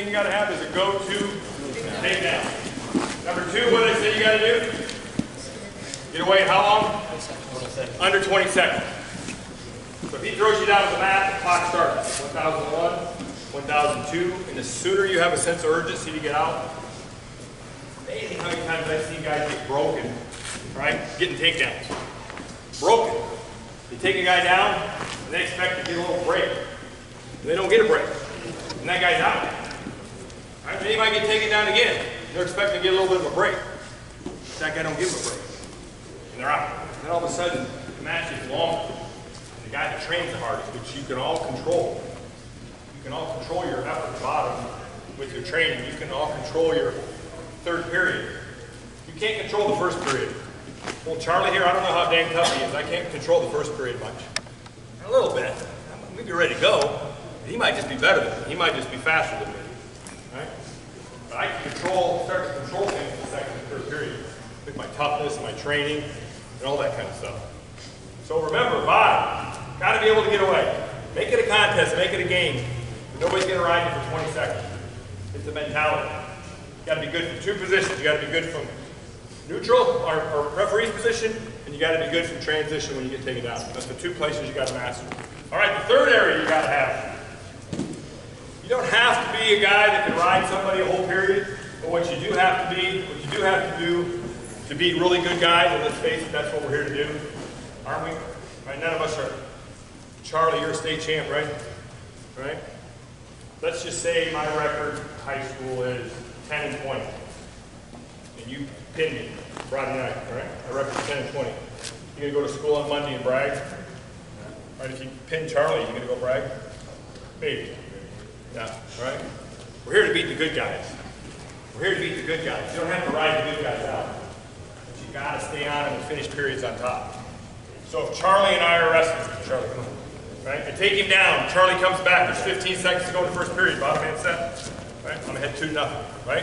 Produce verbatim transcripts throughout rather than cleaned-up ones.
thing you got to have is a go-to takedown. Number two, what did I say you got to do? Get away how long? twenty seconds. Under twenty seconds. So if he throws you down to the mat, the clock starts. one thousand one, one thousand two, and the sooner you have a sense of urgency to get out, amazing how many times I see guys get broken, right? Getting takedowns. Broken. They take a guy down, and they expect to get a little break. And they don't get a break. And that guy's out. Right? Then he might get taken down again. They're expecting to get a little bit of a break. But that guy don't give them a break. And they're out. And then all of a sudden, the match is long. And the guy that trains the hardest, which you can all control. You can all control your upper bottom with your training. You can all control your third period. You can't control the first period. Well, Charlie here, I don't know how damn tough he is. I can't control the first period much. A little bit. We'd be ready to go. He might just be better than me. He might just be faster than me. Right? But I can control, start to control things in the second and third period with my toughness and my training and all that kind of stuff. So remember, bottom, got to be able to get away. Make it a contest. Make it a game. Nobody's going to ride you for twenty seconds. It's the mentality. You got to be good from two positions. You got to be good from neutral or, or referee's position, and you got to be good from transition when you get taken down. That's the two places you got to master. All right, the third area you got to have. You don't have to be a guy that can ride somebody a whole period, but what you do have to be, what you do have to do to be really good guys, and let's face it, that's what we're here to do, aren't we? Right? None of us are. Charlie, you're a state champ, right? Right? Let's just say my record in high school is ten and twenty. And you pinned me Friday night, all right? My record's ten and twenty. You're going to go to school on Monday and brag? All right, if you pin Charlie, you're going to go brag? Maybe. Yeah, all right? We're here to beat the good guys. We're here to beat the good guys. You don't have to ride the good guys out. But you got to stay on and finish periods on top. So if Charlie and I are wrestling, Charlie, come on. Right? I take him down, Charlie comes back, there's fifteen seconds to go in the first period, bottom man set. Right? I'm ahead two nothing, right?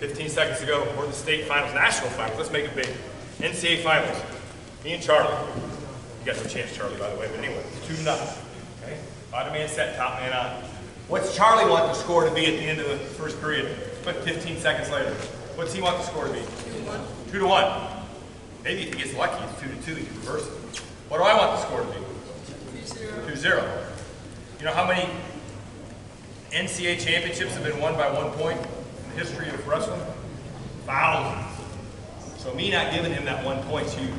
fifteen seconds to go, we're in the state finals, national finals, let's make it big. N C A A finals, me and Charlie. You got no chance, Charlie, by the way, but anyway, two nothing. Okay? Bottom man set, top man on. What's Charlie want the score to be at the end of the first period? But fifteen seconds later. What's he want the score to be? two to one. two to one. Maybe if he gets lucky, it's two to two, he can reverse it. What do I want the score to be? two zero. You know how many N C A A championships have been won by one point in the history of wrestling? Thousands. So me not giving him that one point's huge.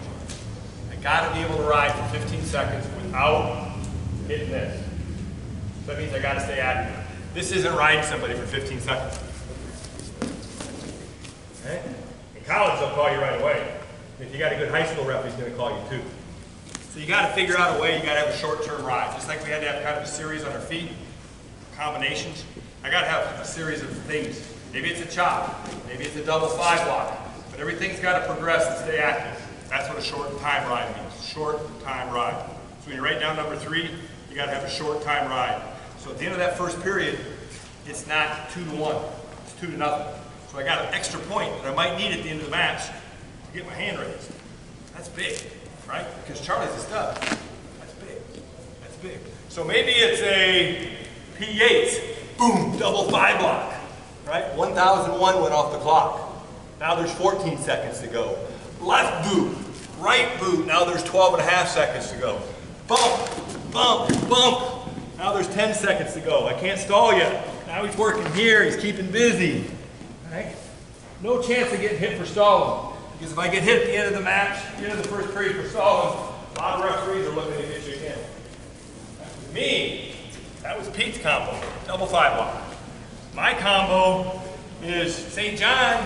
I gotta be able to ride for fifteen seconds without hitting this. So that means I gotta stay active. This isn't riding somebody for fifteen seconds. Okay? In college, they'll call you right away. If you got a good high school rep, he's gonna call you too. So you got to figure out a way, you got to have a short-term ride. Just like we had to have kind of a series on our feet, combinations, I got to have a series of things. Maybe it's a chop, maybe it's a double five block, but everything's got to progress and stay active. That's what a short time ride means, short time ride. So when you write down number three, you got to have a short time ride. So at the end of that first period, it's not two to one, it's two to nothing. So I got an extra point that I might need at the end of the match to get my hand raised. That's big. Right? Because Charlie's a stud. That's big. That's big. So maybe it's a P eight, boom, double five block. Right? one thousand one went off the clock. Now there's fourteen seconds to go. Left boot, right boot, now there's twelve and a half seconds to go. Bump, bump, bump. Now there's ten seconds to go. I can't stall yet. Now he's working here, he's keeping busy. Right? No chance of getting hit for stalling. Because if I get hit at the end of the match, at the end of the first period for stalling, a lot of referees are looking to hit you again. For me, that was Pete's combo, double five block. My combo is Saint John.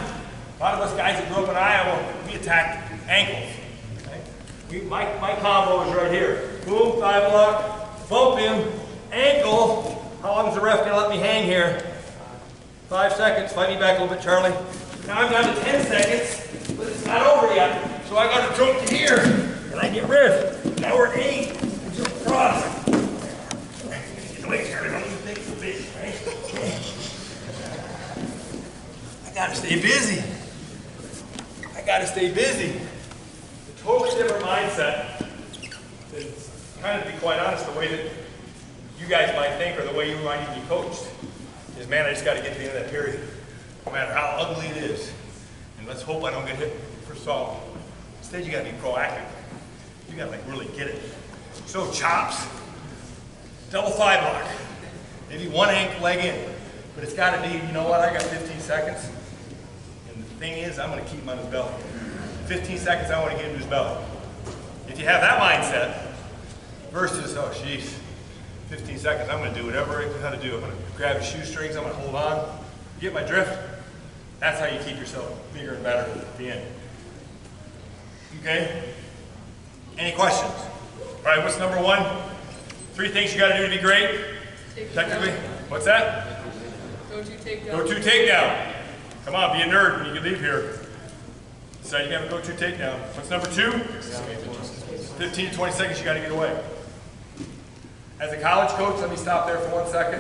A lot of us guys that grew up in Iowa, we attacked ankles. Right? We, my, my combo is right here. Boom, five block, bump him, ankle. How long is the ref going to let me hang here? Five seconds, fight me back a little bit, Charlie. Now I'm down to ten seconds. But it's not over yet, so I got to jump to here, and I get ripped. Now we're eight, I jump across. I got to stay busy. I got to stay busy. A totally different mindset than, kind of to be quite honest, the way that you guys might think or the way you might even be coached. is, man, I just got to get to the end of that period, no matter how ugly it is. And let's hope I don't get hit for solid. Instead, you got to be proactive. You got to like really get it. So chops, double thigh block, maybe one ankle leg in, but it's got to be. You know what? I got fifteen seconds, and the thing is, I'm going to keep him on his belly. fifteen seconds, I want to get into his belly. If you have that mindset, versus oh, jeez, fifteen seconds, I'm going to do whatever I know to do. I'm going to grab his shoestrings. I'm going to hold on. You get my drift? That's how you keep yourself bigger and better at the end. Okay. Any questions? All right. What's number one? Three things you got to do to be great. Take Technically, what's that? Go to takedown. Go to takedown. Come on, be a nerd when you can leave here. So you got to go to takedown. What's number two? fifteen to twenty seconds. You got to get away. As a college coach, let me stop there for one second.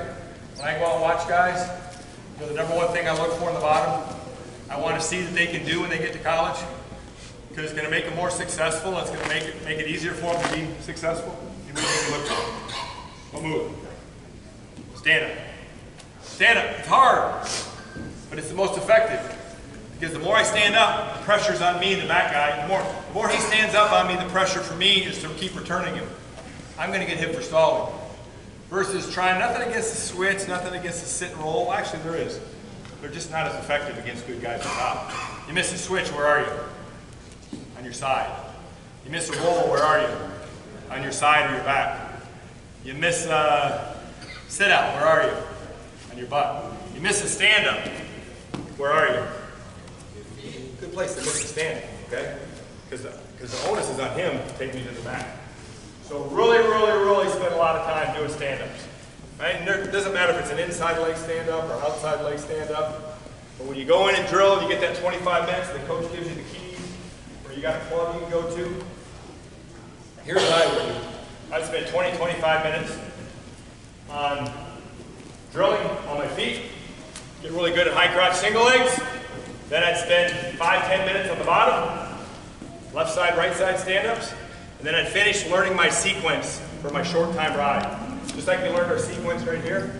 When I go out and watch guys, you know, the number one thing I look for in the bottom, I want to see that they can do when they get to college, because it's going to make them more successful. It's going to make it, make it easier for them to be successful. You move it, you look for them. What move? Stand up. Stand up. It's hard, but it's the most effective. Because the more I stand up, the pressure's on me, the back guy. The more, the more he stands up on me, the pressure for me is to keep returning him. I'm going to get hit for stalling. Versus trying, nothing against the switch, nothing against the sit and roll. Actually, there is. They're just not as effective against good guys on top. You miss a switch, where are you? On your side. You miss a roll, where are you? On your side or your back. You miss a sit out, where are you? On your butt. You miss a stand up, where are you? Good place to miss the stand, okay? Because the, the onus is on him taking you to the back. So really, really, really spend a lot of time doing stand-ups, right? And there, it doesn't matter if it's an inside leg stand-up or outside leg stand-up. But when you go in and drill, you get that twenty-five minutes, the coach gives you the keys, or you got a club you can go to. Here's what I would do. I'd spend twenty, twenty-five minutes on drilling on my feet, get really good at high crotch single legs. Then I'd spend five, ten minutes on the bottom, left side, right side stand-ups, and then I'd finish learning my sequence for my short time ride. Just like we learned our sequence right here,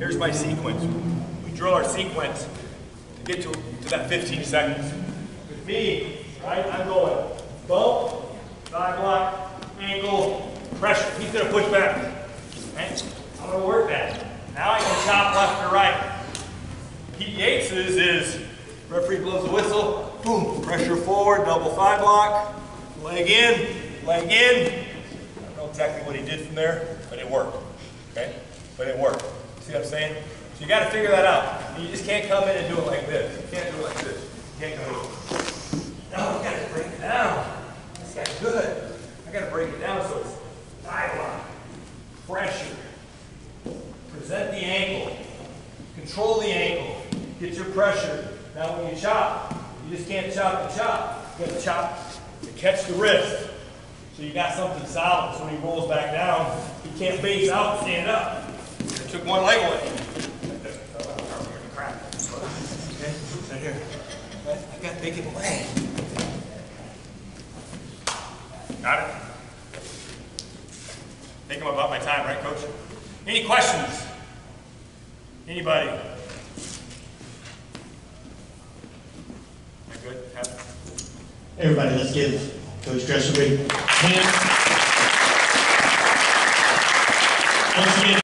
here's my sequence. We drill our sequence to get to, to that fifteen seconds. With me, right, I'm going bump, thigh block, ankle, pressure. He's going to push back. Okay? I'm going to work that. Now I can chop left or right. Pete Yates's is, referee blows the whistle, boom, pressure forward, double thigh block, leg in, leg in. I don't know exactly what he did from there, but it worked, okay? But it worked. See what I'm saying? So you got to figure that out. You just can't come in and do it like this. You can't do it like this. You can't go, no, I've got to break it down. This guy's good. I've got to break it down so it's thigh block, pressure, present the ankle, control the ankle, get your pressure. Now when you chop, you just can't chop the chop. You got to chop to catch the wrist. So you got something solid. So when he rolls back down, he can't face out and stand up. I took one leg away. Okay, right here. I got to take it away. Got it? Think I'm about my time, right, Coach? Any questions? Anybody? Good. Hey everybody, let's give Coach Dresser a big hand.